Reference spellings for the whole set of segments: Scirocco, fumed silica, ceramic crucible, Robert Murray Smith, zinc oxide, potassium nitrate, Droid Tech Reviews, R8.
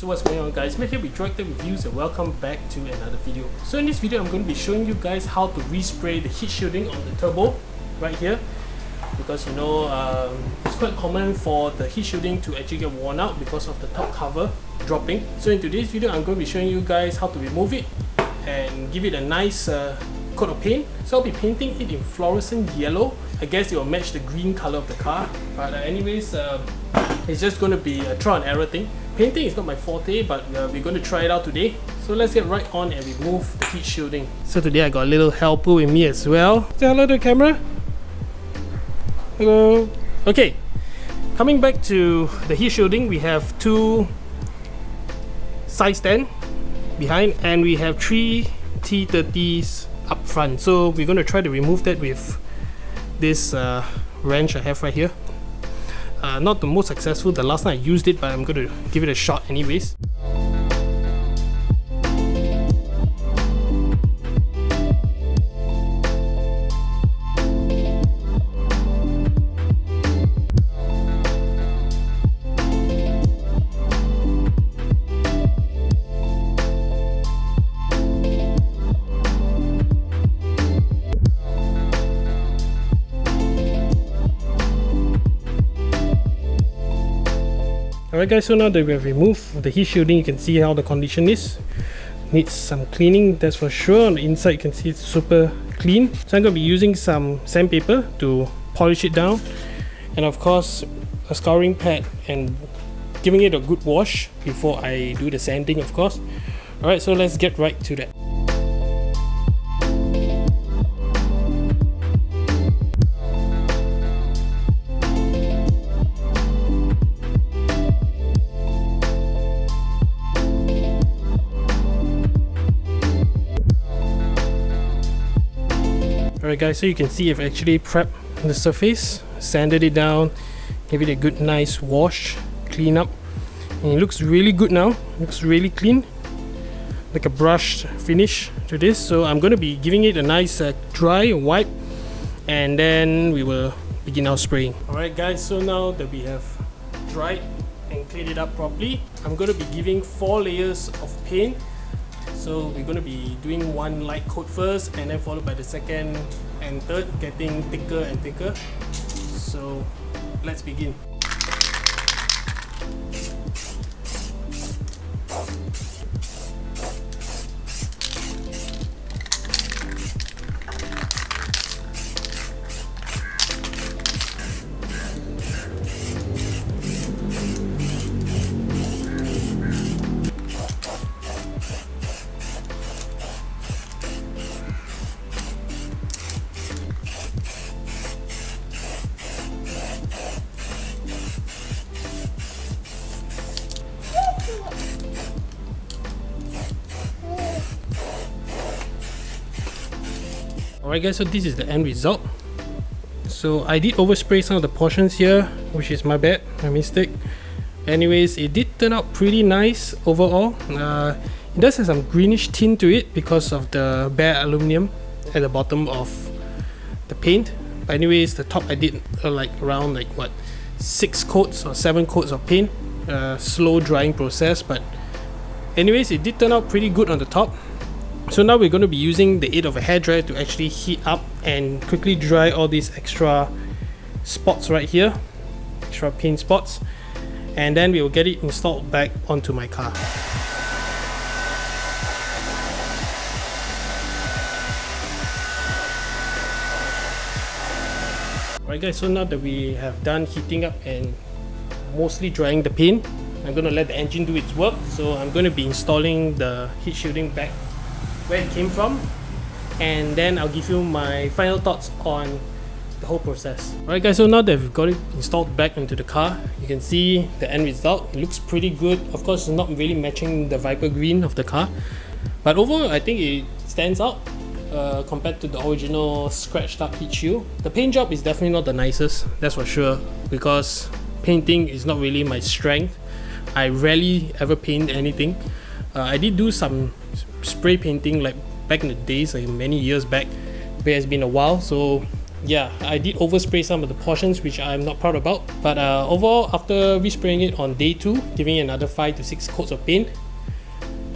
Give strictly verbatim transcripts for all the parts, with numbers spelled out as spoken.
So what's going on, guys? Made here with Droid Tech Reviews and welcome back to another video. So in this video I'm going to be showing you guys how to respray the heat shielding on the turbo right here, because you know um, it's quite common for the heat shielding to actually get worn out because of the top cover dropping. So in today's video I'm going to be showing you guys how to remove it and give it a nice uh, coat of paint. So I'll be painting it in fluorescent yellow. I guess it will match the green color of the car, but uh, anyways um, it's just going to be a trial and error thing. Painting is not my forte, but uh, we're going to try it out today. So let's get right on and remove the heat shielding. So today I got a little helper with me as well. Say hello to the camera. Hello. Okay, coming back to the heat shielding, we have two side stand behind and we have three T thirties up front. So we're going to try to remove that with this uh, wrench I have right here. Uh, not the most successful the last time I used it, but I'm going to give it a shot anyways. Alright guys, so now that we have removed the heat shielding, you can see how the condition is. Needs some cleaning, that's for sure. On the inside you can see it's super clean. So I'm going to be using some sandpaper to polish it down, and of course a scouring pad, and giving it a good wash before I do the sanding, of course. Alright, so let's get right to that. Alright guys, so you can see I've actually prepped the surface, sanded it down, gave it a good nice wash, clean up, and it looks really good now. It looks really clean, like a brushed finish to this. So I'm going to be giving it a nice uh, dry wipe, and then we will begin our spraying. Alright guys, so now that we have dried and cleaned it up properly, I'm going to be giving four layers of paint. So we're going to be doing one light coat first, and then followed by the second and third, getting thicker and thicker. So let's begin. Alright guys, so this is the end result. So I did overspray some of the portions here, which is my bad, my mistake. Anyways, it did turn out pretty nice overall. Uh, it does have some greenish tint to it because of the bare aluminium at the bottom of the paint. But anyways, the top I did uh, like around like what six coats or seven coats of paint. Uh, slow drying process, but anyways, it did turn out pretty good on the top. So now we're going to be using the aid of a hairdryer to actually heat up and quickly dry all these extra spots right here, extra paint spots, and then we will get it installed back onto my car. Alright guys, so now that we have done heating up and mostly drying the paint, I'm going to let the engine do its work. So I'm going to be installing the heat shielding back where it came from, and then I'll give you my final thoughts on the whole process. Alright guys, so now that we've got it installed back into the car, you can see the end result. It looks pretty good. Of course, it's not really matching the Viper green of the car, but overall I think it stands out uh, compared to the original scratched up heat shield. The paint job is definitely not the nicest, that's for sure, because painting is not really my strength. I rarely ever paint anything. uh, I did do some spray painting like back in the days, like many years back, but it's been a while, so yeah, I did overspray some of the portions, which I'm not proud about. But uh, overall, after respraying it on day two, giving it another five to six coats of paint,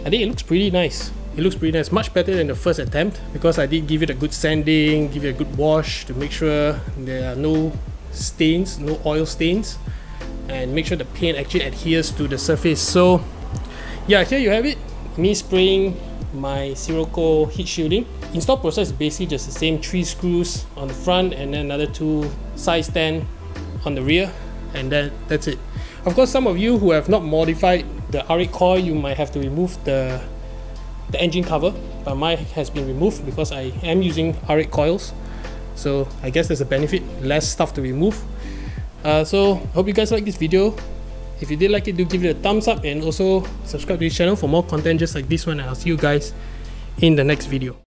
I think it looks pretty nice. It looks pretty nice, much better than the first attempt, because I did give it a good sanding, give it a good wash to make sure there are no stains, no oil stains, and make sure the paint actually adheres to the surface. So yeah, here you have it, me spraying my Scirocco heat shielding. Install process is basically just the same, three screws on the front and then another two side stand on the rear, and then that's it. Of course, some of you who have not modified the R eight coil, you might have to remove the the engine cover, but mine has been removed because I am using R eight coils, so I guess there's a benefit, less stuff to remove. Uh, so hope you guys like this video. If you did like it, do give it a thumbs up and also subscribe to this channel for more content just like this one, and I'll see you guys in the next video.